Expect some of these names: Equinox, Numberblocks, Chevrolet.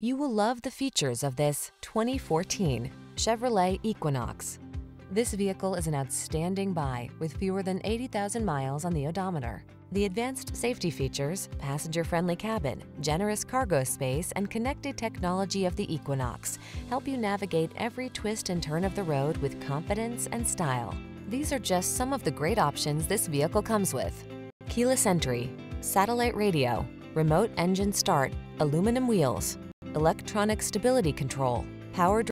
You will love the features of this 2014 Chevrolet Equinox. This vehicle is an outstanding buy with fewer than 80,000 miles on the odometer. The advanced safety features, passenger-friendly cabin, generous cargo space, and connected technology of the Equinox help you navigate every twist and turn of the road with confidence and style. These are just some of the great options this vehicle comes with: keyless entry, satellite radio, remote engine start, aluminum wheels, electronic stability control, power